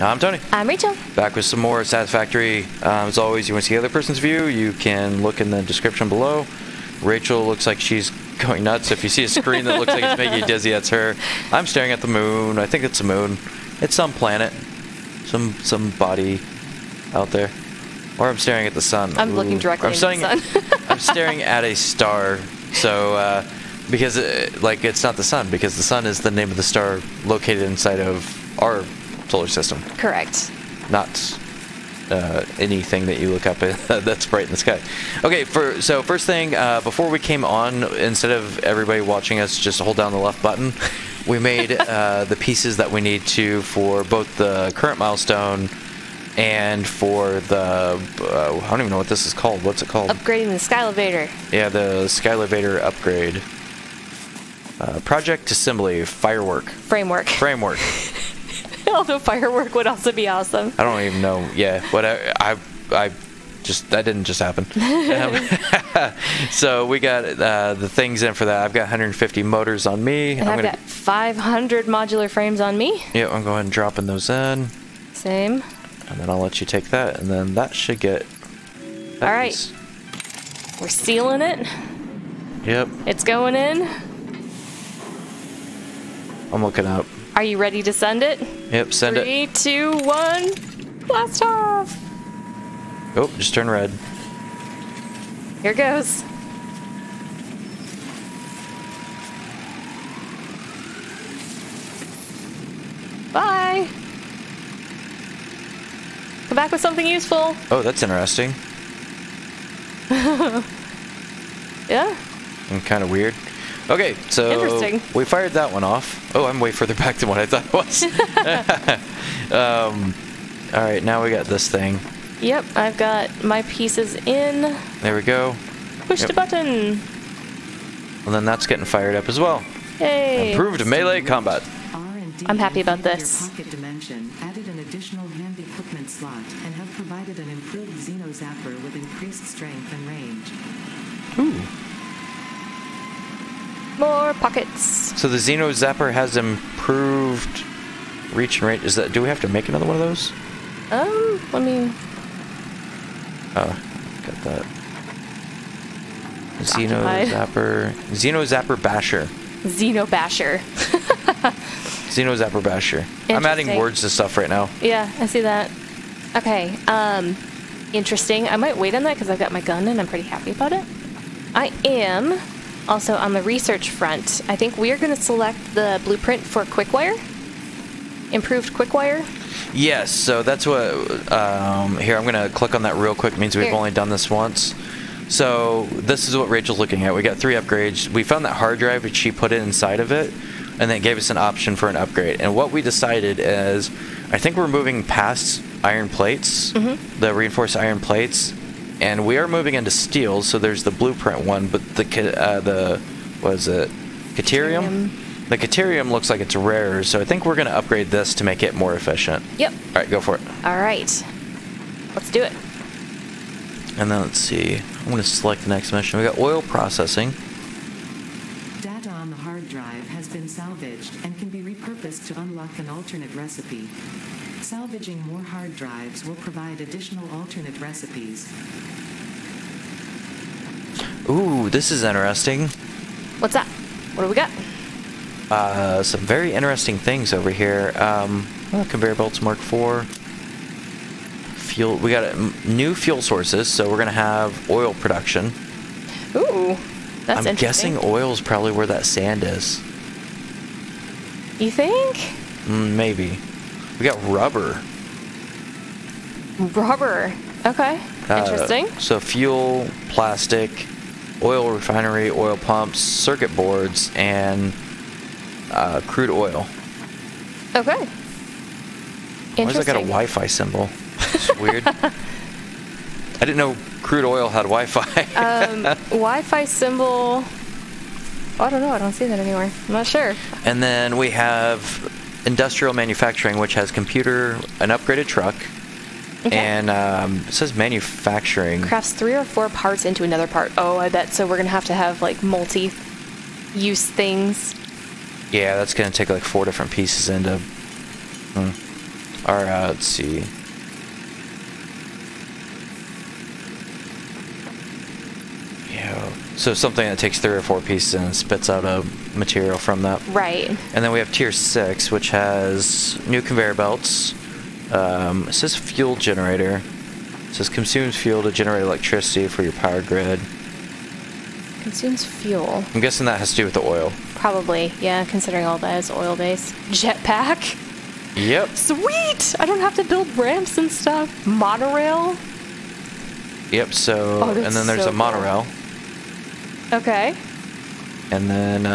I'm Tony. I'm Rachel. Back with some more Satisfactory. As always, you want to see the other person's view, you can look in the description below. Rachel looks like she's going nuts. If you see a screen that looks like it's making you dizzy, that's her. I'm staring at the moon. I think it's the moon. It's some planet. Some body out there. Or I'm staring at the sun. I'm looking directly at the sun. I'm staring at a star. So, because, like, it's not the sun. Because the sun is the name of the star located inside of our solar system. Correct. Not anything that you look up in that's bright in the sky. Okay, so first thing, before we came on, instead of everybody watching us just hold down the left button, we made the pieces that we need to for both the current milestone and for the, I don't even know what this is called. What's it called? Upgrading the Sky Elevator. Yeah, the Sky Elevator upgrade. Project Assembly Firework. Framework. Although firework would also be awesome. I don't even know. Yeah, what I just, that didn't just happen. So we got the things in for that. I've got 150 motors on me. And I've got 500 modular frames on me. Yeah, I'm going and dropping those in. Same. And then I'll let you take that, and then that should get... All right. We're sealing it. Yep. It's going in. I'm looking up. Are you ready to send it? Yep, send it. 3, 2, 1, blast off! Oh, just turn red. Here goes. Bye! Come back with something useful. Oh, that's interesting. Yeah? And kind of weird. Okay, so we fired that one off. Oh, I'm way further back than what I thought it was. All right, now we got this thing. Yep, I've got my pieces in. There we go. Push the button. And then that's getting fired up as well. Hey. Improved melee combat. I'm happy about this. Pocket dimension added an additional hand equipment slot and have provided an improved Xeno Zapper with increased strength and range. Ooh. More pockets. So the Xeno Zapper has improved reach and range. Is that? Do we have to make another one of those? Let me. Oh, got that. Xeno Zapper. Xeno Zapper Basher. Xeno Basher. Xeno Zapper Basher. I'm adding words to stuff right now. Yeah, I see that. Okay. Interesting. I might wait on that because I've got my gun and I'm pretty happy about it. I am. Also, on the research front, I think we are going to select the blueprint for QuickWire. Improved QuickWire. Yes, so that's what... here, I'm going to click on that real quick. It means we've only done this once. So this is what Rachel's looking at. We got 3 upgrades. We found that hard drive, which she put it inside of it, and then gave us an option for an upgrade. And what we decided is, I think we're moving past iron plates, the reinforced iron plates, and we are moving into steel, so there's the blueprint one, but the what is it? Caterium? The Caterium looks like it's rare, so I think we're going to upgrade this to make it more efficient. Yep. All right, go for it. All right. Let's do it. And then let's see. I'm going to select the next mission. We got oil processing. Data on the hard drive has been salvaged and can be repurposed to unlock an alternate recipe. Salvaging more hard drives will provide additional alternate recipes. Ooh, this is interesting. What's that? What do we got? Some very interesting things over here. Conveyor belts, Mark IV. Fuel. We got new fuel sources, so we're going to have oil production. Ooh, that's interesting. I'm guessing oil is probably where that sand is. You think? Maybe. We got rubber. Rubber. Okay. Interesting. So fuel, plastic, oil refinery, oil pumps, circuit boards, and crude oil. Okay. Interesting. Why has it got a Wi-Fi symbol? It's weird. I didn't know crude oil had Wi-Fi. Wi-Fi symbol. Oh, I don't know. I don't see that anywhere. I'm not sure. And then we have... industrial manufacturing, which has an upgraded truck, and it says manufacturing. Crafts 3 or 4 parts into another part. Oh, I bet. So we're going to have like multi-use things. Yeah, that's going to take like 4 different pieces into... Or, let's see. Yeah. So something that takes 3 or 4 pieces and spits out a material from that. Right. And then we have tier 6, which has new conveyor belts. It says fuel generator. It says consumes fuel to generate electricity for your power grid. Consumes fuel. I'm guessing that has to do with the oil. Probably, yeah, considering all that is oil-based. Jetpack? Yep. Sweet! I don't have to build ramps and stuff. Monorail? Yep, so... Oh, and then there's so a monorail. Cool. Okay. And then,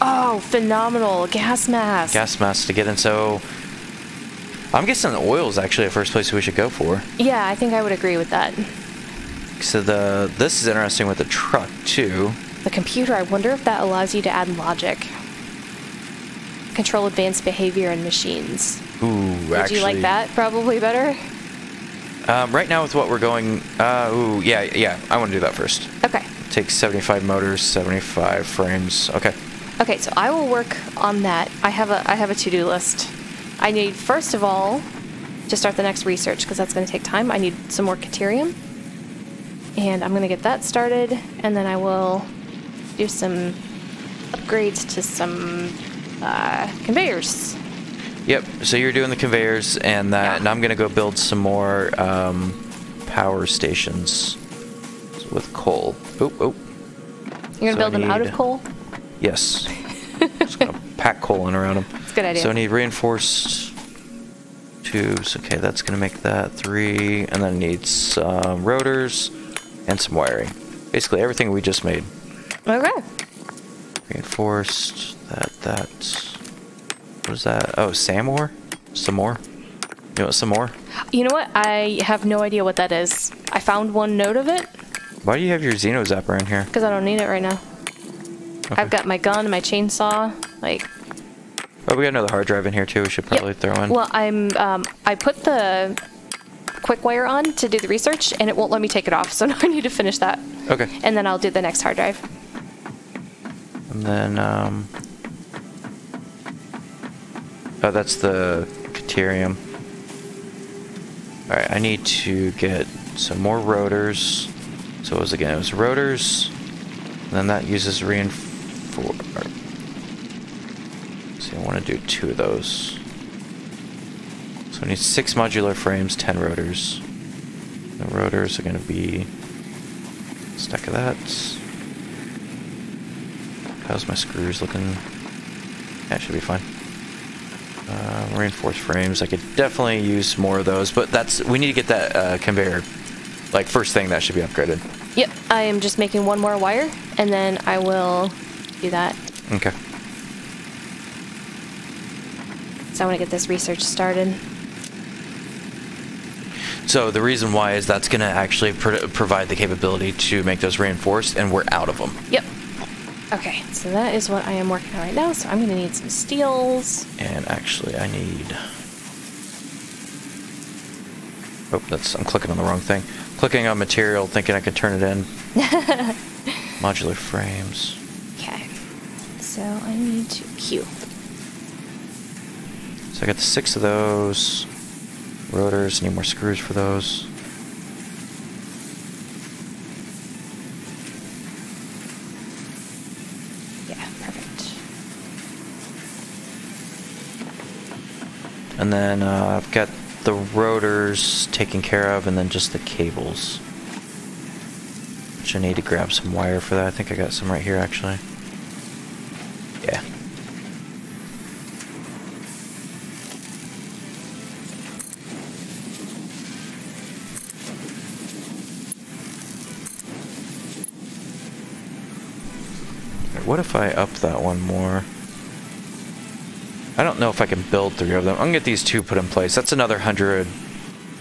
oh, phenomenal. Gas mask. Gas mask to get in, so... I'm guessing the oil is actually the first place we should go for. Yeah, I think I would agree with that. So this is interesting with the truck, too. The computer, I wonder if that allows you to add logic. Control advanced behavior in machines. Ooh, would actually... Would you like that probably better? Right now with what we're going... ooh, yeah, I want to do that first. Okay. It takes 75 motors, 75 frames. Okay. Okay, so I will work on that. I have a to-do list. I need, first of all, to start the next research, because that's going to take time. I need some more Caterium. And I'm going to get that started, and then I will do some upgrades to some conveyors. Yep, so you're doing the conveyors, and that, yeah. And I'm going to go build some more power stations with coal. Oh. You're going to build them out of coal? Yes. I'm just going to pack coal in around them. That's a good idea. So I need reinforced... tubes. Okay, that's going to make that 3, and then I need some rotors. And some wiring. Basically everything we just made. Okay. Reinforced. That. What is that? Oh, Samor? Some more? You know what, some more? You know what? I have no idea what that is. I found one note of it. Why do you have your Xeno Zapper in here? Because I don't need it right now. Okay. I've got my gun and my chainsaw. Like... Oh, we got another hard drive in here too. We should probably throw in. Well, I'm, I put the... QuickWire on to do the research, and it won't let me take it off, so now I need to finish that. Okay. And then I'll do the next hard drive. And then, oh, that's the Caterium. Alright, I need to get some more rotors. So what was it again? It was rotors, and then that uses reinforced. See, I want to do 2 of those. So we need 6 modular frames, 10 rotors. The rotors are going to be a stack of that. How's my screws looking? That should be fine. Reinforced frames. I could definitely use more of those, but that's we need to get that conveyor. Like first thing that should be upgraded. Yep, I am just making one more wire, and then I will do that. Okay. So I want to get this research started. So the reason why is that's going to actually provide the capability to make those reinforced, and we're out of them. Yep. Okay, so that is what I am working on right now, so I'm going to need some steels. And actually, I need... Oh, I'm clicking on the wrong thing. Clicking on material, thinking I could turn it in. Modular frames. Okay, so I need to queue. So I got the 6 of those. Rotors, need more screws for those. Yeah, perfect. And then I've got the rotors taken care of, and then just the cables. Which I need to grab some wire for that. I think I got some right here, actually. Yeah. What if I up that one more? I don't know if I can build 3 of them. I'm gonna get these 2 put in place. That's another 100.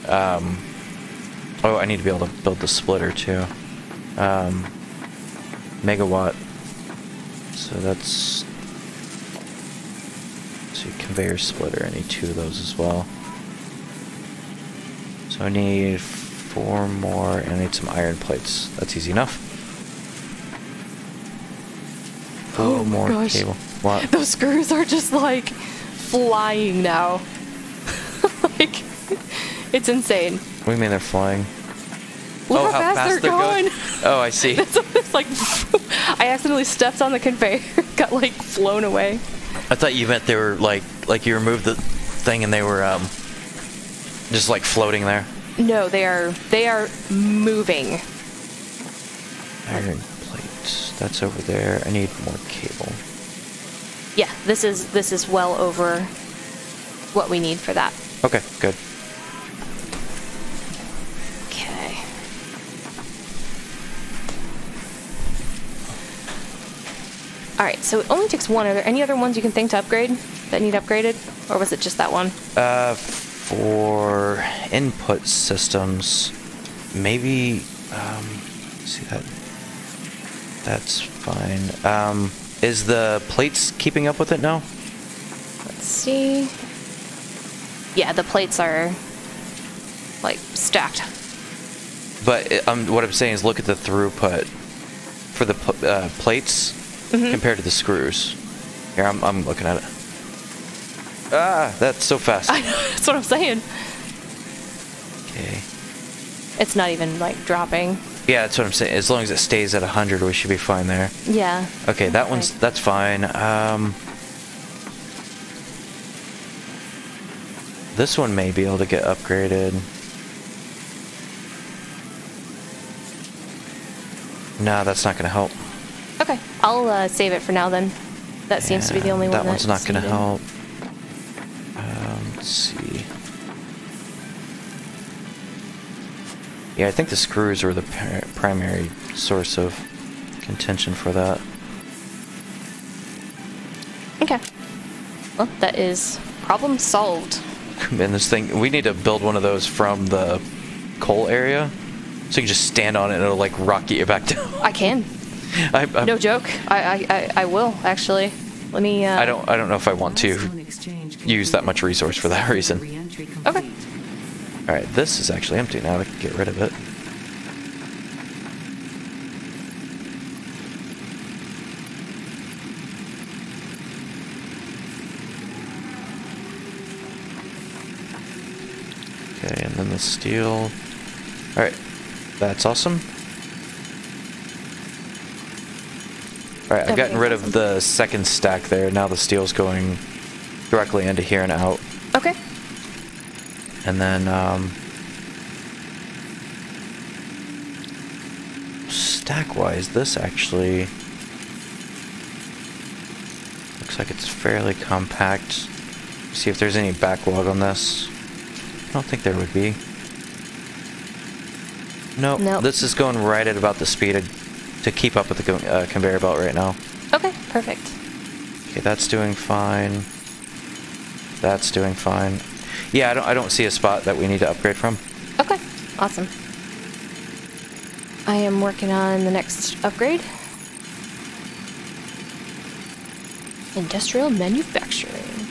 Oh, I need to be able to build the splitter too. Megawatt. So that's. So conveyor splitter. I need 2 of those as well. So I need 4 more, and I need some iron plates. That's easy enough. Oh, more gosh. Cable. What? Those screws are just like flying now. Like, It's insane. What do you mean they're flying? Look how fast they're going. Oh, I see. It's like I accidentally stepped on the conveyor, got like flown away. I thought you meant they were like you removed the thing and they were just like floating there. No, they are moving. Iron plates. That's over there. I need more cable. Yeah, this is well over what we need for that. Okay, good. Okay. Alright, so it only takes one. Are there any other ones you can think to upgrade that need upgraded? Or was it just that one? For input systems, maybe see that. That's fine. Is the plates keeping up with it now? Let's see. Yeah, the plates are like stacked. But what I'm saying is, look at the throughput for the plates compared to the screws. Here, I'm looking at it. Ah, that's so fast. I know, that's what I'm saying. Okay. It's not even like dropping. Yeah, that's what I'm saying. As long as it stays at 100, we should be fine there. Yeah. Okay, that one's that's fine. This one may be able to get upgraded. No, that's not going to help. Okay, I'll save it for now then. That seems to be the only one that's not going to help. Let's see. Yeah, I think the screws were the primary source of contention for that. Okay. Well, that is problem solved. Man, this thing, we need to build one of those from the coal area. So you can just stand on it and it'll like rocket you back down. I can. No joke. I will, actually. Let me, I don't know if I want to use that much resource for that reason. Okay. Alright, this is actually empty now. I can get rid of it. Okay, and then the steel. Alright, that's awesome. Alright, I've gotten rid of the second stack there. Now the steel's going directly into here and out. Okay. And then, stack-wise, this actually looks like it's fairly compact. See if there's any backlog on this. I don't think there would be. Nope. This is going right at about the speed to keep up with the conveyor belt right now. Okay, perfect. Okay, that's doing fine. That's doing fine. Yeah, I don't see a spot that we need to upgrade from. Okay, awesome. I am working on the next upgrade. Industrial manufacturing.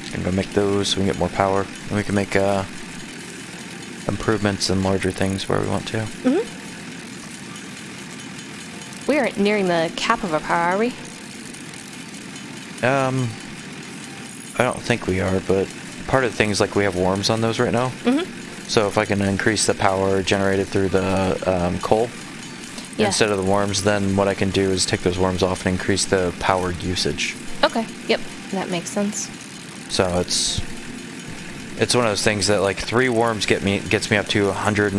Just gonna go make those so we can get more power. And we can make improvements and larger things where we want to. Mm-hmm. We aren't nearing the cap of our power, are we? I don't think we are, but part of the thing is like we have worms on those right now. Mm-hmm. So if I can increase the power generated through the coal instead of the worms, then what I can do is take those worms off and increase the power usage. Okay. Yep. That makes sense. So it's one of those things that like 3 worms gets me up to 101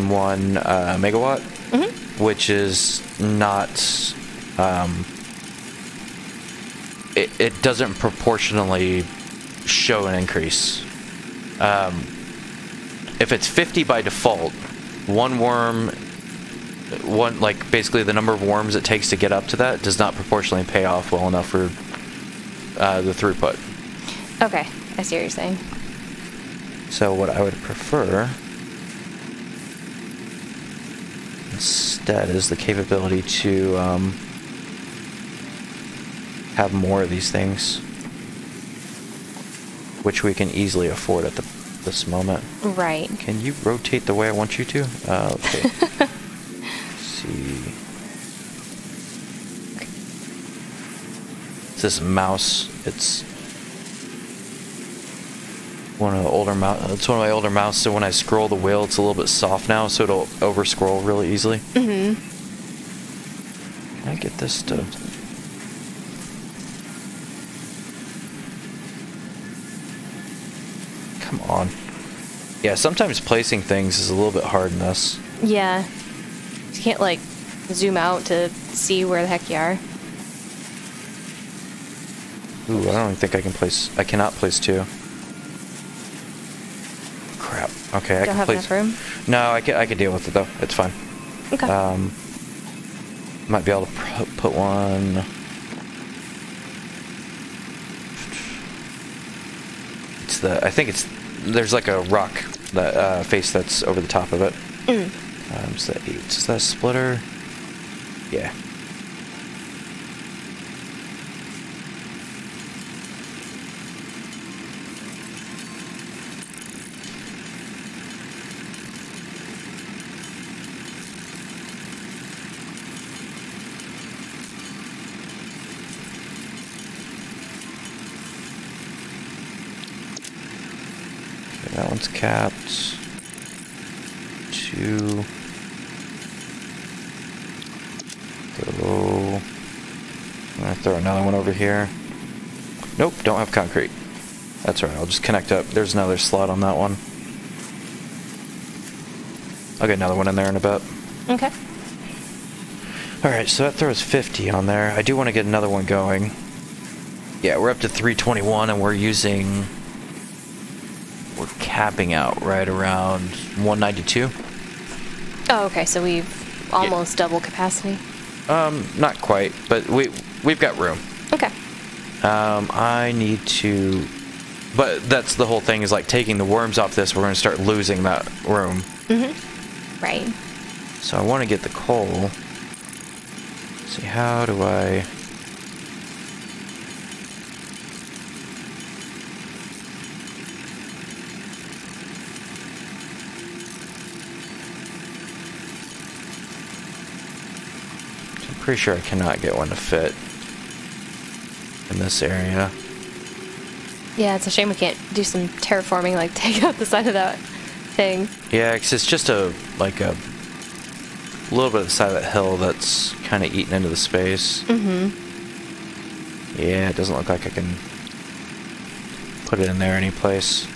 megawatt, which is not. It doesn't proportionally show an increase. If it's 50 by default, basically the number of worms it takes to get up to that does not proportionally pay off well enough for the throughput. Okay, I see what you're saying. So what I would prefer instead is the capability to have more of these things, which we can easily afford at this moment. Right. Can you rotate the way I want you to? Okay. Let's see. It's this mouse. It's One of the older mouse. It's one of my older mouse, so when I scroll the wheel, it's a little bit soft now, so it'll over scroll really easily. Mm-hmm. Can I get this to? Come on. Yeah, sometimes placing things is a little bit hard in this. Yeah. You can't, like, zoom out to see where the heck you are. Ooh, I don't think I can place... I cannot place two. Crap. Okay, I can place... Don't have enough room? No, I can deal with it, though. It's fine. Okay. Might be able to put one... It's the... I think it's... There's like a rock that face that's over the top of it. Mm. Is that 8? Is that a splitter? Yeah. That one's capped. 2. Go. I'm gonna throw another one over here. Nope, don't have concrete. That's alright, I'll just connect up. There's another slot on that one. I'll get another one in there in a bit. Okay. Alright, so that throws 50 on there. I do want to get another one going. Yeah, we're up to 321 and we're using... We're capping out right around 192. Oh, okay. So we've almost double capacity. Not quite, but we've got room. Okay. I need to, but that's the whole thing is like taking the worms off this. We're going to start losing that room. Mm-hmm. Right. So I want to get the coal. Let's see, how do I? Pretty sure I cannot get one to fit in this area. Yeah, it's a shame we can't do some terraforming, like take out the side of that thing. Yeah, because it's just a little bit of the side of that hill that's kind of eaten into the space. Mm-hmm. Yeah, it doesn't look like I can put it in there any place.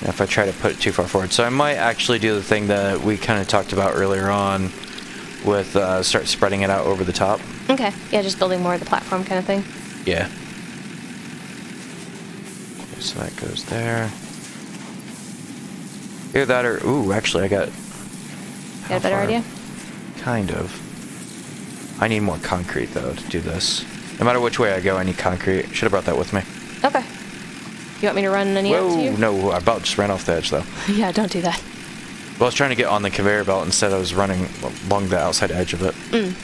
If I try to put it too far forward. So I might actually do the thing that we kind of talked about earlier on with start spreading it out over the top. Okay. Yeah, just building more of the platform kind of thing. Yeah. Okay, so that goes there. Either that or... Ooh, actually I got... Got a better idea? Kind of. I need more concrete, though, to do this. No matter which way I go, I need concrete. Should have brought that with me. Okay. You want me to run any out to you? No, I about just ran off the edge, though. Yeah, don't do that. Well, I was trying to get on the conveyor belt. Instead, I was running along the outside edge of it. Mm.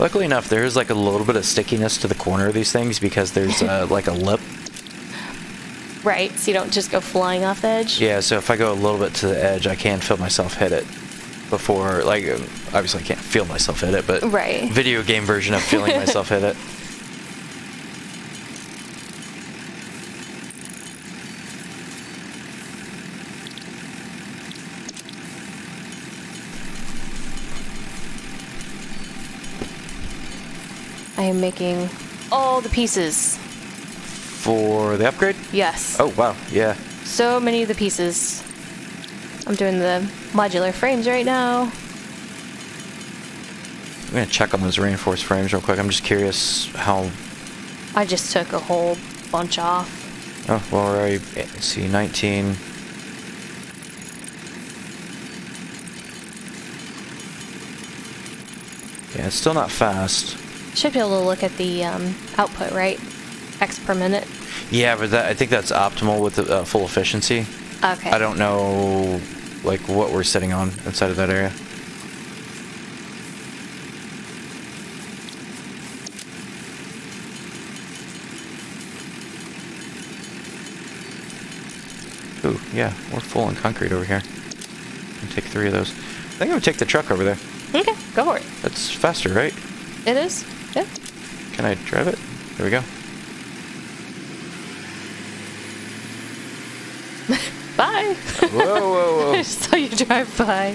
Luckily enough, there is like a little bit of stickiness to the corner of these things because there's like a lip. Right, so you don't just go flying off the edge? Yeah, so if I go a little bit to the edge, I can feel myself hit it. Before, like, obviously I can't feel myself hit it, but right. Video game version of feeling myself hit it. I am making all the pieces. For the upgrade? Yes. Oh, wow, yeah. So many of the pieces. I'm doing the modular frames right now. I'm going to check on those reinforced frames real quick. I'm just curious how... I just took a whole bunch off. Oh, well, we're already... Let's see, 19... Yeah, it's still not fast. Should be able to look at the output, right? X per minute. Yeah, but that, I think that's optimal with the full efficiency. Okay. I don't know... like what we're sitting on inside of that area. Ooh, yeah, we're full on concrete over here. I'll take 3 of those. I think I'm gonna take the truck over there. Okay, go for it. That's faster, right? It is, yeah. Can I drive it? There we go. Bye! Whoa. I just saw you drive by.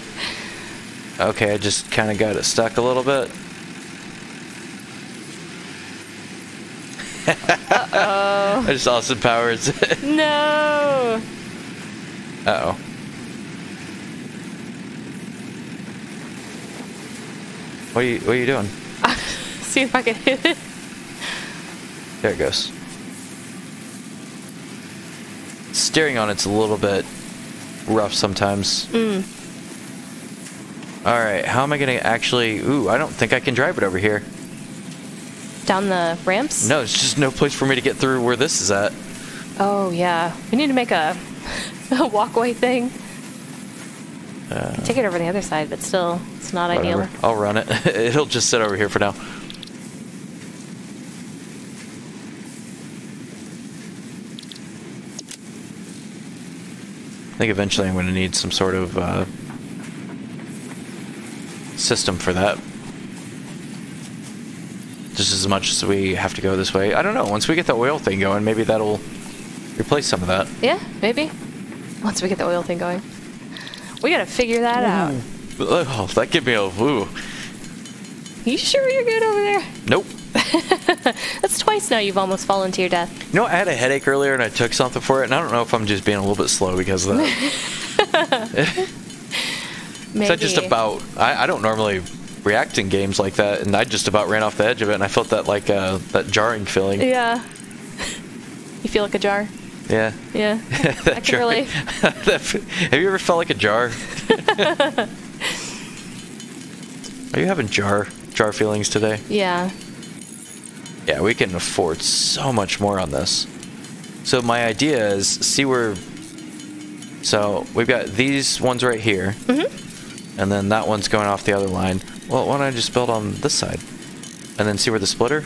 Okay, I just kind of got it stuck a little bit. Uh-oh. I just lost the powers. No! Uh-oh. What are you doing? See if I can hit it. There it goes. Steering on it's a little bit rough sometimes. Alright, how am I gonna actually... Ooh, I don't think I can drive it over here. Down the ramps? No, it's just no place for me to get through where this is at. Oh, yeah. We need to make a walkway thing. Take it over the other side, but still, it's not ideal. I'll run it. It'll just sit over here for now. I think eventually I'm going to need some sort of system for that. Just as much as we have to go this way. I don't know. Once we get the oil thing going, maybe that'll replace some of that. Yeah, maybe. Once we get the oil thing going. We got to figure that out. Oh, that gave me a woo. You sure you're good over there? Nope. That's twice now you've almost fallen to your death. You know, I had a headache earlier and I took something for it, and I don't know if I'm just being a little bit slow because of that. Maybe. So I just about, I don't normally react in games like that, and I just about ran off the edge of it, and I felt that like that jarring feeling. Yeah. You feel like a jar? Yeah. Yeah. I can relate. Have you ever felt like a jar? Are you having jar feelings today? Yeah. Yeah, we can afford so much more on this. So my idea is, see where... So we've got these ones right here. Mm-hmm. And then that one's going off the other line. Well, why don't I just build on this side? And then see where the splitter?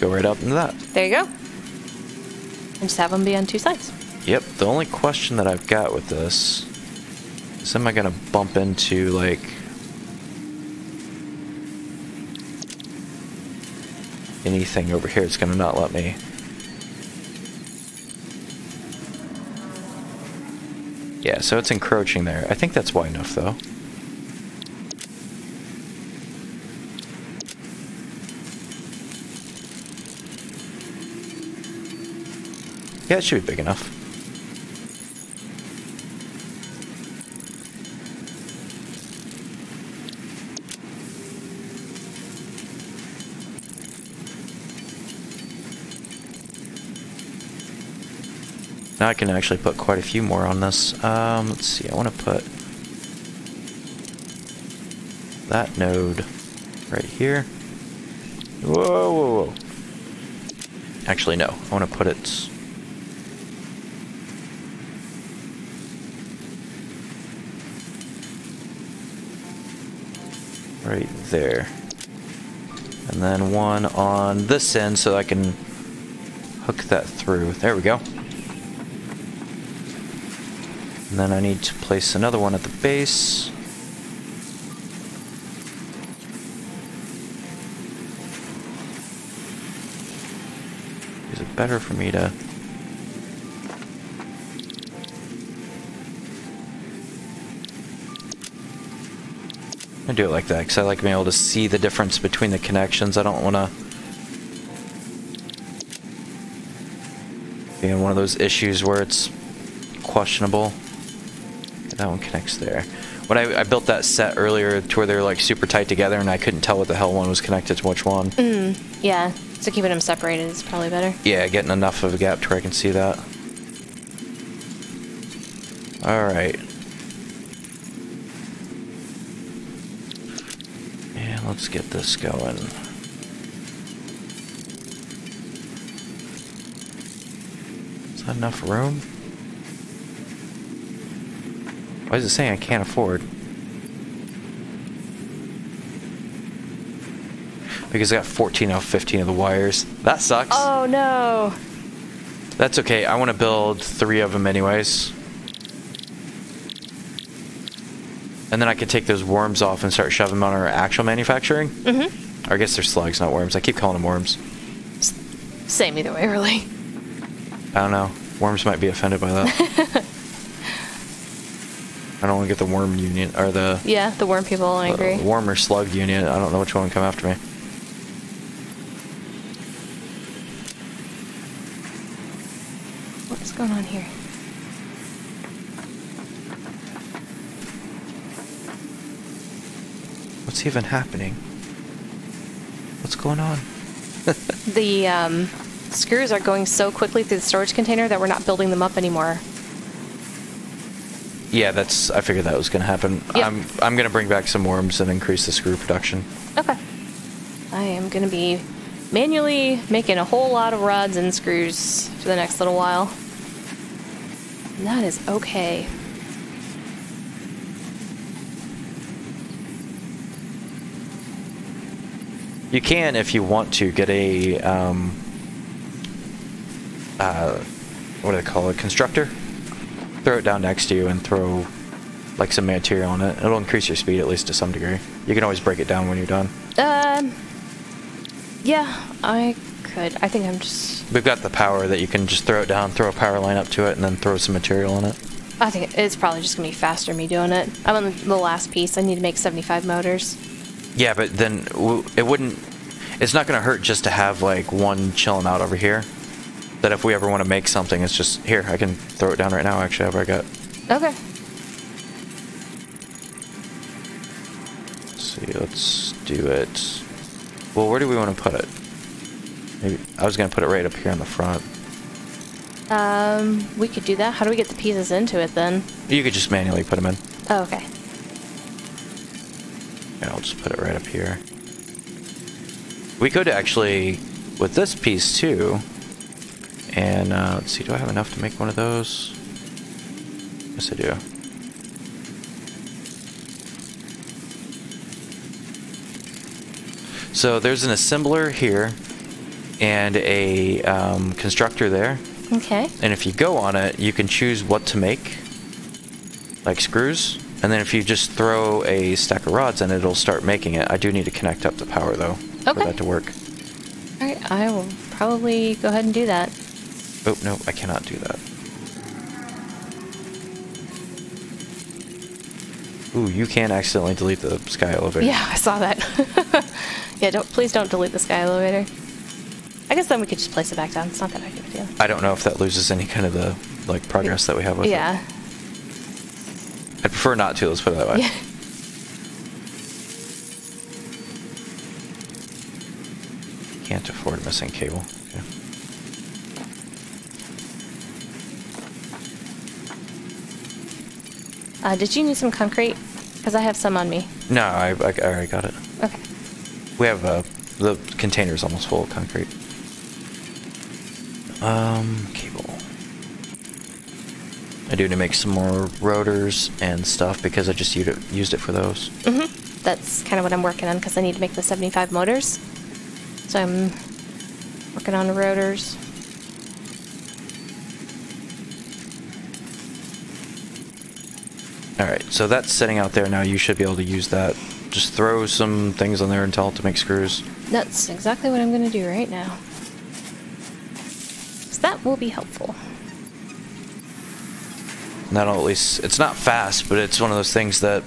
Go right up into that. There you go. And just have them be on 2 sides. Yep. The only question that I've got with this is, am I going to bump into, like... anything over here? It's gonna not let me. Yeah, so it's encroaching there. I think that's wide enough though. Yeah, it should be big enough. Now I can actually put quite a few more on this. Let's see, I want to put that node right here. Whoa. Actually, no. I want to put it... right there. And then one on this end so I can hook that through. There we go. And then I need to place another one at the base. Is it better for me to... I do it like that because I like being able to see the difference between the connections. I don't want to be in one of those issues where it's questionable. That one connects there. When I built that set earlier to where they were like super tight together and I couldn't tell what the hell one was connected to which one. Yeah, so keeping them separated is probably better. Yeah, getting enough of a gap to where I can see that. Alright. And let's get this going. Is that enough room? Why is it saying I can't afford? Because I got 14 out of 15 of the wires. That sucks. Oh, no. That's okay. I want to build 3 of them anyways. And then I could take those worms off and start shoving them on our actual manufacturing? Mm-hmm. Or I guess they're slugs, not worms. I keep calling them worms. Same either way, really. I don't know. Worms might be offended by that. I don't want to get the worm union, or the... Yeah, the worm people angry. Worm or slug union. I don't know which one would come after me. What's going on here? What's even happening? What's going on? The screws are going so quickly through the storage container that we're not building them up anymore. Yeah, that's. I figured that was going to happen. Yep. I'm going to bring back some worms and increase the screw production. Okay. I am going to be manually making a whole lot of rods and screws for the next little while. And that is okay. You can, if you want to, get a, what do they call it, constructor? Throw it down next to you and throw, like, some material on it. It'll increase your speed, at least to some degree. You can always break it down when you're done. Yeah, I could. I think I'm just... We've got the power that you can just throw it down, throw a power line up to it, and then throw some material on it. I think it's probably just going to be faster me doing it. I'm on the last piece. I need to make 75 motors. Yeah, but then it wouldn't... It's not going to hurt just to have, like, one chilling out over here. That if we ever want to make something, it's just... Here, I can throw it down right now, actually, however I got. Okay. Let's see, let's do it... Well, where do we want to put it? Maybe I was going to put it right up here in the front. We could do that. How do we get the pieces into it, then? You could just manually put them in. Oh, okay. And I'll just put it right up here. We could actually, with this piece too, and let's see, do I have enough to make one of those? Yes, I do. So there's an assembler here, and a constructor there. Okay. And if you go on it, you can choose what to make, like screws. And then if you just throw a stack of rods in, it'll start making it. I do need to connect up the power, though, okay, for that to work. All right, I will probably go ahead and do that. Oh, no, I cannot do that. Ooh, you can accidentally delete the Sky Elevator. Yeah, I saw that. Yeah, please don't delete the Sky Elevator. I guess then we could just place it back down. It's not that big of a deal. I don't know if that loses any kind of the like progress that we have with it. Yeah. I prefer not to, let's put it that way. Yeah. Can't afford missing cable. Okay. Did you need some concrete? Because I have some on me. No, I already got it. Okay. We have, the container's almost full of concrete. Cable. I do need to make some more rotors and stuff because I just used it for those. Mm-hmm. That's kind of what I'm working on because I need to make the 75 motors. So I'm working on the rotors. Alright, so that's sitting out there now. You should be able to use that. Just throw some things on there and tell it to make screws. That's exactly what I'm going to do right now. So that will be helpful. That'll at least... It's not fast, but it's one of those things that...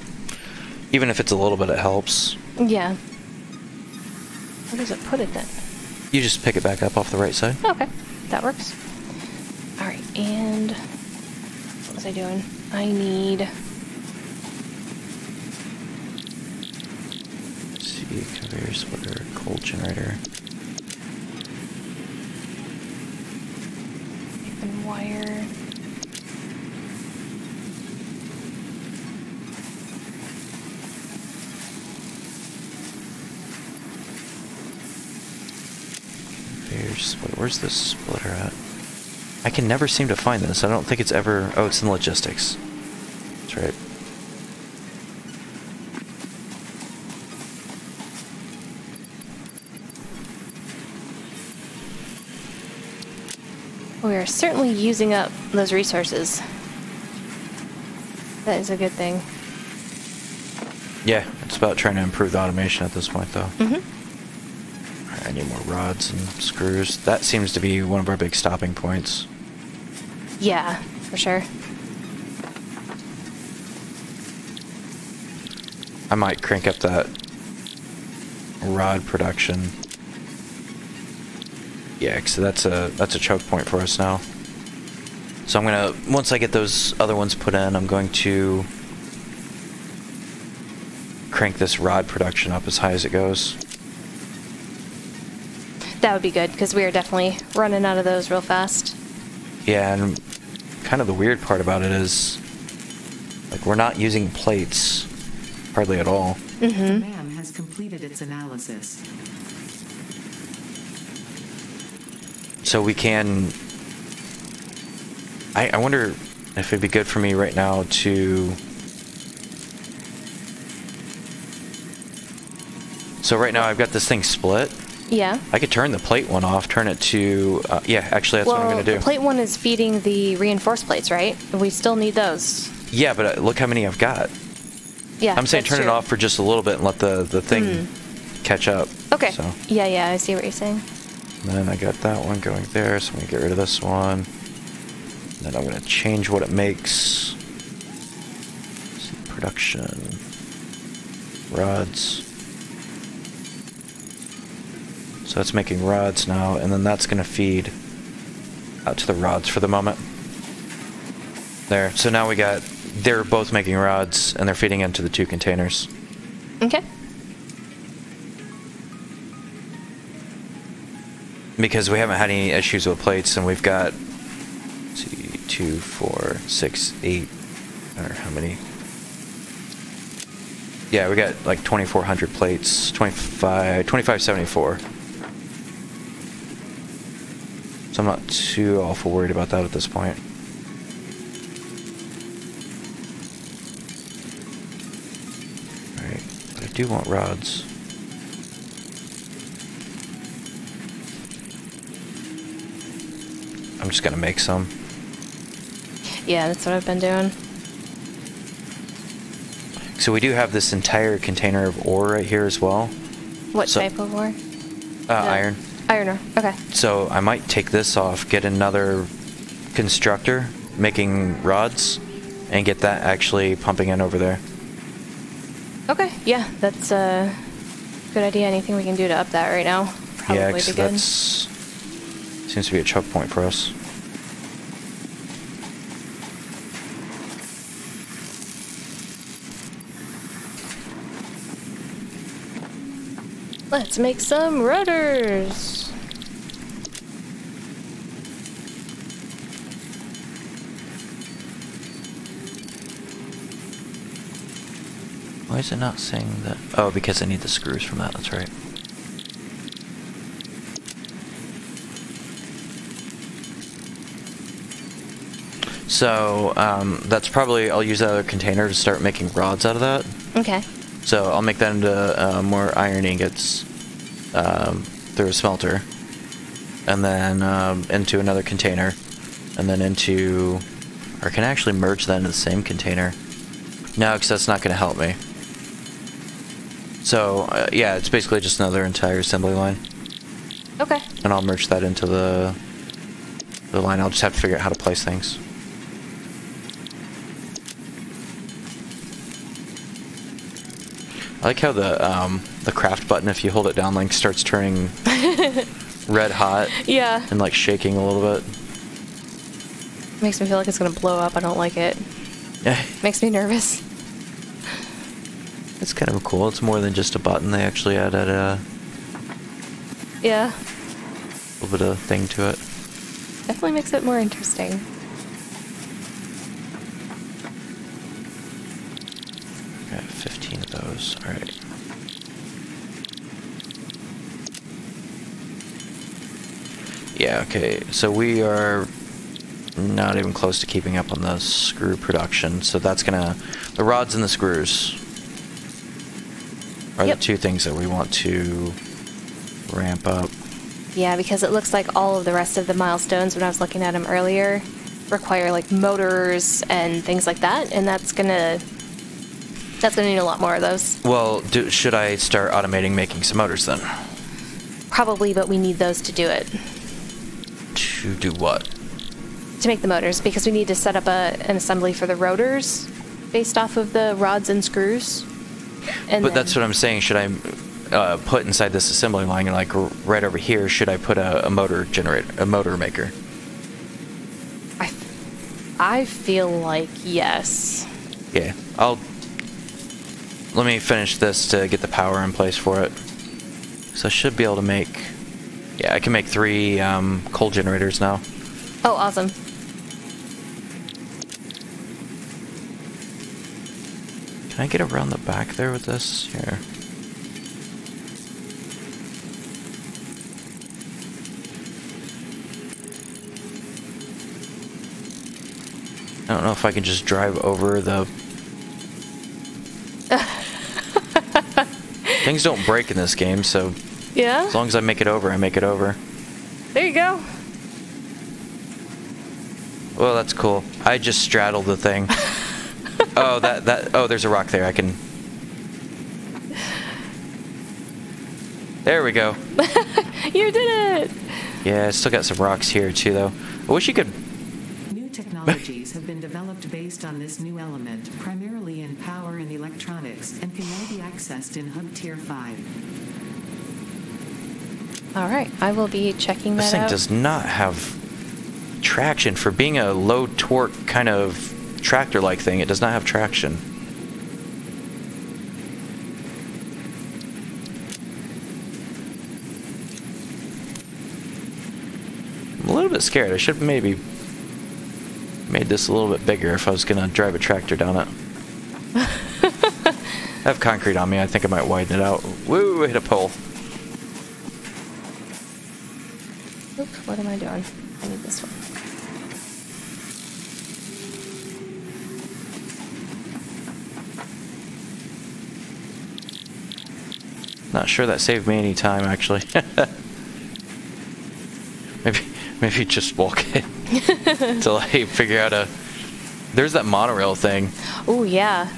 Even if it's a little bit, it helps. Yeah. Where does it put it, then? You just pick it back up off the right side. Okay. That works. Alright, and... What was I doing? I need... Let's see, conveyor splitter, coal generator. And wire... Where's this splitter at? I can never seem to find this. I don't think it's ever... Oh, it's in logistics. That's right. We are certainly using up those resources. That is a good thing. Yeah, it's about trying to improve the automation at this point, though. Mm-hmm. I need more rods and screws. That seems to be one of our big stopping points. Yeah, for sure. I might crank up that rod production. Yeah, so that's a choke point for us now. So I'm gonna, once I get those other ones put in, I'm going to crank this rod production up as high as it goes. That would be good, because we are definitely running out of those real fast. Yeah, and kind of the weird part about it is, like, we're not using plates hardly at all. Mm-hmm. MAM has completed its analysis. So we can... I wonder if it'd be good for me right now to... So right now I've got this thing split. Yeah. I could turn the plate one off, turn it to... yeah, actually, that's what I'm going to do. The plate one is feeding the reinforced plates, right? We still need those. Yeah, but look how many I've got. Yeah, I'm saying turn it off for just a little bit and let the thing catch up. Okay. So. Yeah, yeah, I see what you're saying. And then I got that one going there, so I'm going to get rid of this one. Then I'm going to change what it makes. See, production. Rods. So it's making rods now, and then that's going to feed out to the rods for the moment. There. So now we got... They're both making rods, and they're feeding into the two containers. Okay. Because we haven't had any issues with plates, and we've got... Let's see, 2, 4, 6, 8... I don't know how many... Yeah, we got like 2,400 plates. 2,574. So I'm not too awful worried about that at this point. Alright, but I do want rods. I'm just gonna make some. Yeah, that's what I've been doing. So we do have this entire container of ore right here as well. What type of ore? Iron. Iron ore, okay. So I might take this off, get another constructor making rods, and get that actually pumping in over there. Okay, yeah, that's a good idea. Anything we can do to up that right now? Probably yeah, because that seems to be a choke point for us. Let's make some rudders! Why is it not saying that? Oh, because I need the screws from that, that's right. So, that's probably, I'll use that other container to start making rods out of that. Okay. So I'll make that into more iron ingots through a smelter, and then into another container, and then into... Or can I actually merge that into the same container? No, because that's not going to help me. So, yeah, it's basically just another entire assembly line. Okay. And I'll merge that into the line. I'll just have to figure out how to place things. I like how the craft button, if you hold it down, like starts turning red hot. Yeah. And like shaking a little bit. Makes me feel like it's gonna blow up. I don't like it. Yeah. Makes me nervous. It's kind of cool. It's more than just a button. They actually added a. Yeah. A little bit of thing to it. Definitely makes it more interesting. I got 15 of those. All right. Yeah, okay. So we are not even close to keeping up on the screw production. So that's gonna... The rods and the screws are the two things that we want to ramp up. Yeah, because it looks like all of the rest of the milestones, when I was looking at them earlier, require like motors and things like that. And that's gonna... That's going to need a lot more of those. Well, should I start automating making some motors then? Probably, but we need those to do it. To do what? To make the motors, because we need to set up an assembly for the rotors based off of the rods and screws. And but that's what I'm saying. Should I put inside this assembly line, like right over here, should I put a motor generator, a motor maker? I feel like yes. Yeah, let me finish this to get the power in place for it. So I should be able to make, yeah, I can make 3 coal generators now. Oh, awesome. Can I get around the back there with this? Here. I don't know if I can just drive over the... Things don't break in this game, so... Yeah? As long as I make it over, I make it over. There you go. Well, that's cool. I just straddled the thing. Oh, oh, there's a rock there. I can... There we go. You did it! Yeah, I still got some rocks here, too, though. I wish you could... Technologies have been developed based on this new element, primarily in power and electronics, and can now be accessed in Hub Tier 5. All right, I will be checking that out. This thing does not have traction. For being a low-torque kind of tractor-like thing, it does not have traction. I'm a little bit scared. I should maybe... made this a little bit bigger if I was gonna drive a tractor down it. I have concrete on me. I think I might widen it out. Woo! I hit a pole. Oops, what am I doing? I need this one. Not sure that saved me any time, actually. Maybe just walk it until I figure out a... There's that monorail thing. Oh, yeah.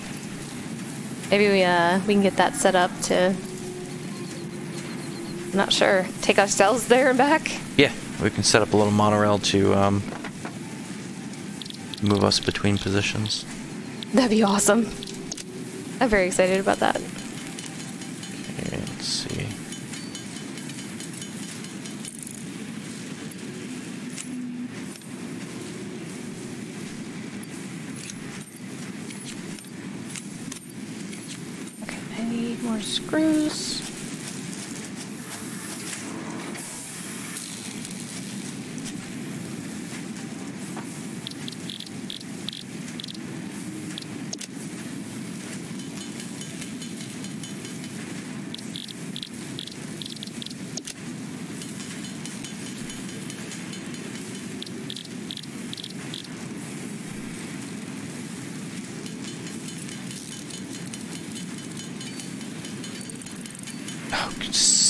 Maybe we can get that set up to... I'm not sure. Take ourselves there and back? Yeah, we can set up a little monorail to move us between positions. That'd be awesome. I'm very excited about that. Okay, let's see. Screws.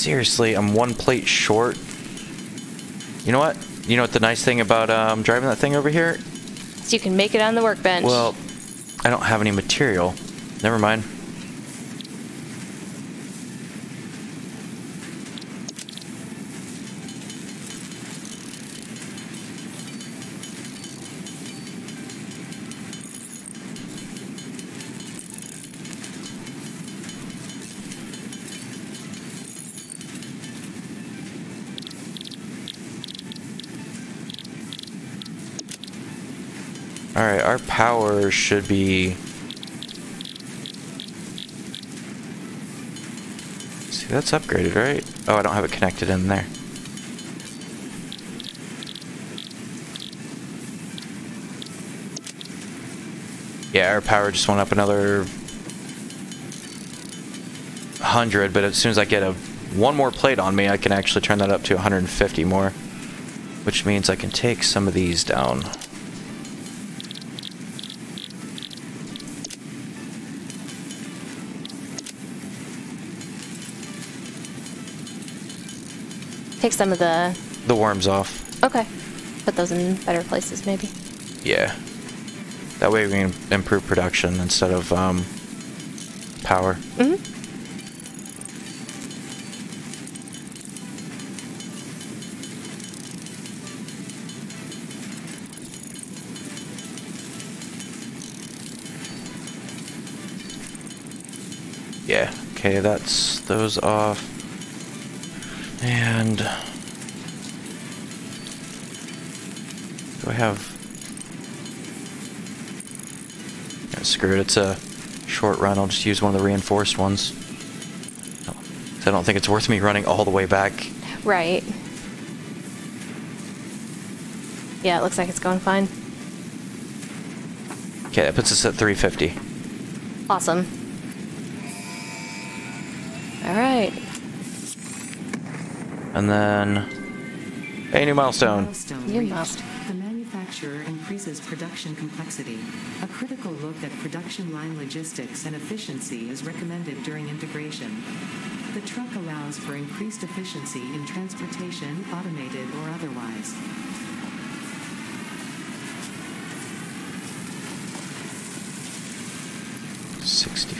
Seriously, I'm one plate short. You know what? You know what the nice thing about driving that thing over here? So you can make it on the workbench. Well, I don't have any material. Never mind. Alright, our power should be... See, that's upgraded, right? Oh, I don't have it connected in there. Yeah, our power just went up another 100, but as soon as I get one more plate on me, I can actually turn that up to 150 more. Which means I can take some of these down. Take some of the worms off. Okay. Put those in better places, maybe. Yeah. That way we can improve production instead of power. Yeah, okay, that's those off. And do I have... Screw it, it's a short run. I'll just use one of the reinforced ones. I don't think it's worth me running all the way back. Right. Yeah, it looks like it's going fine. Okay, that puts us at 350. Awesome. Alright. And then... a new milestone. New milestone. Increases production complexity. A critical look at production line logistics and efficiency is recommended during integration. The truck allows for increased efficiency in transportation, automated or otherwise. Okay,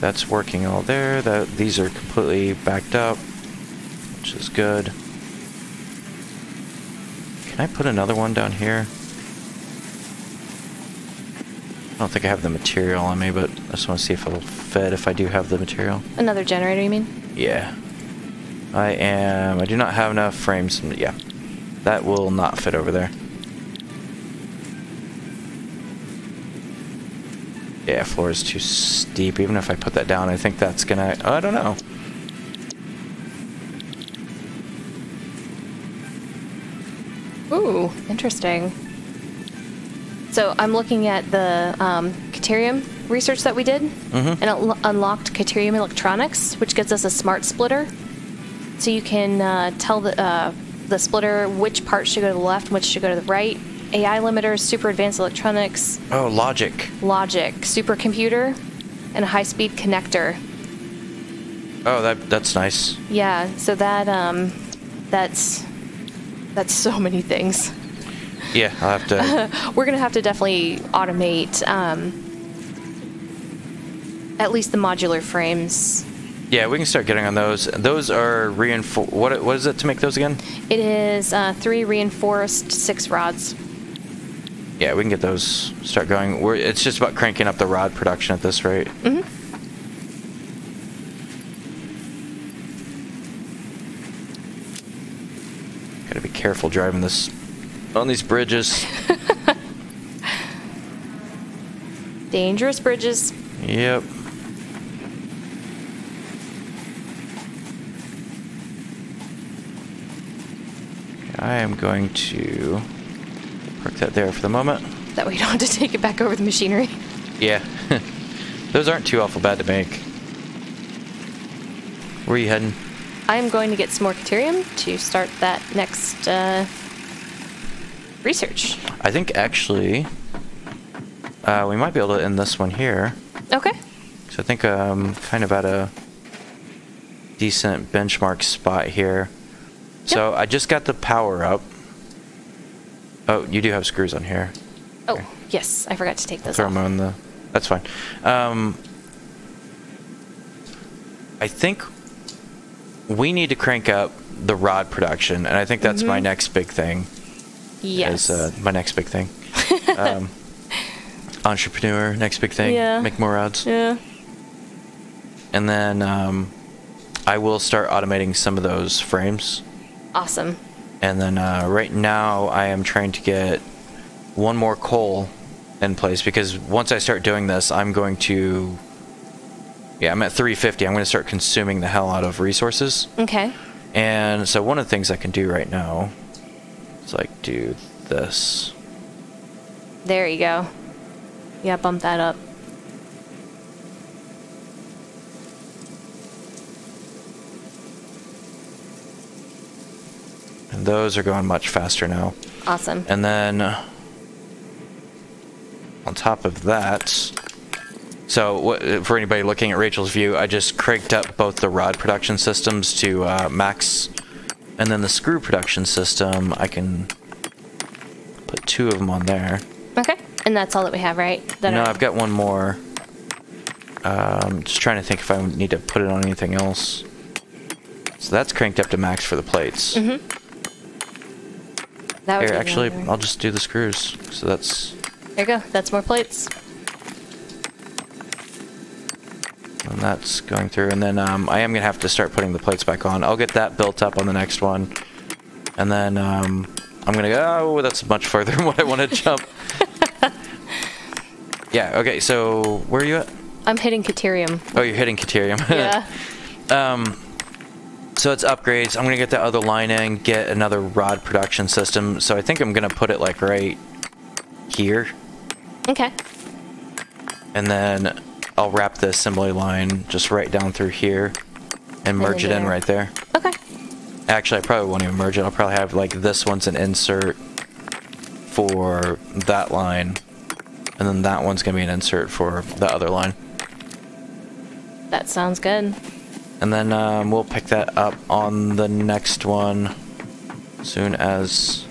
that's working all there. These are completely backed up, which is good. Can I put another one down here? I don't think I have the material on me, but I just want to see if it'll fit if I do have the material. Another generator, you mean? Yeah. I do not have enough frames. Yeah. That will not fit over there. Yeah, floor is too steep. Even if I put that down, I think that's gonna... I don't know. Ooh, interesting. So I'm looking at the Caterium research that we did, and it unlocked Caterium electronics, which gives us a smart splitter. So you can tell the splitter which part should go to the left and which should go to the right. AI limiters, super advanced electronics. Oh, logic. Logic, supercomputer, and a high-speed connector. Oh, that's nice. Yeah, so that that's so many things. Yeah, I'll have to... We're going to have to definitely automate at least the modular frames. Yeah, we can start getting on those. Those are reinforced... What is it to make those again? It is 3 reinforced, 6 rods. Yeah, we can get those, start going. It's just about cranking up the rod production at this rate. Gotta be careful driving this on these bridges. Dangerous bridges. Yep. I am going to park that there for the moment. That way you don't have to take it back over the machinery. Yeah. Those aren't too awful bad to make. Where are you heading? I'm going to get some more Caterium to start that next research. I think actually we might be able to end this one here. Okay. So I think I'm kind of at a decent benchmark spot here. Yep. So I just got the power up. Oh, you do have screws on here. Oh, okay. Yes. I forgot to take those off. Throw them on the... That's fine. I think... we need to crank up the rod production, and I think that's my next big thing. Yes. My next big thing. Entrepreneur, next big thing. Yeah. Make more rods. Yeah. And then I will start automating some of those frames. Awesome. And then right now I am trying to get one more coal in place, because once I start doing this, I'm going to... Yeah, I'm at 350. I'm going to start consuming the hell out of resources. Okay. And so one of the things I can do right now is, like, do this. There you go. Yeah, bump that up. And those are going much faster now. Awesome. And then on top of that... So, for anybody looking at Rachel's view, I just cranked up both the rod production systems to max, and then the screw production system I can Put two of them on there. Okay, and that's all that we have, right? That no, I've got one more. Just trying to think if I need to put it on anything else. So that's cranked up to max for the plates. Mm-hmm. That would Here, actually, matter. I'll just do the screws. So that's... There you go. That's more plates. And that's going through. And then I am going to have to start putting the plates back on. I'll get that built up on the next one. And then I'm going to go... Oh, that's much further than what I want to jump. Yeah, okay. So where are you at? I'm hitting Caterium. Oh, you're hitting Caterium. Yeah. So it's upgrades. I'm going to get the other line in, get another rod production system. So I think I'm going to put it like right here. Okay. And then I'll wrap the assembly line just right down through here and merge it in right there. Okay. Actually, I probably won't even merge it. I'll probably have like this one's an insert for that line. And then that one's going to be an insert for the other line. That sounds good. And then we'll pick that up on the next one soon as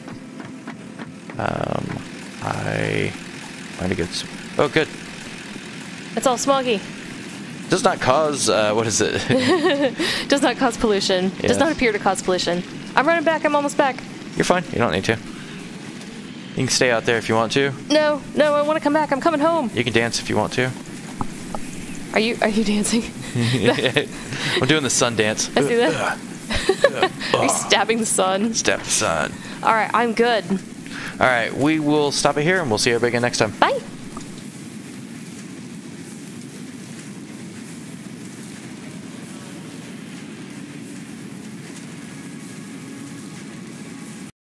I find a good... Oh, good. It's all smoggy. Does not cause... what is it? Does not cause pollution. Yes. Does not appear to cause pollution. I'm running back. I'm almost back. You're fine. You don't need to. You can stay out there if you want to. No. No, I want to come back. I'm coming home. You can dance if you want to. Are you dancing? I'm doing the sun dance. I see that. Are you stabbing the sun? Stab the sun. All right, I'm good. All right, we will stop it here, and we'll see everybody again next time. Bye.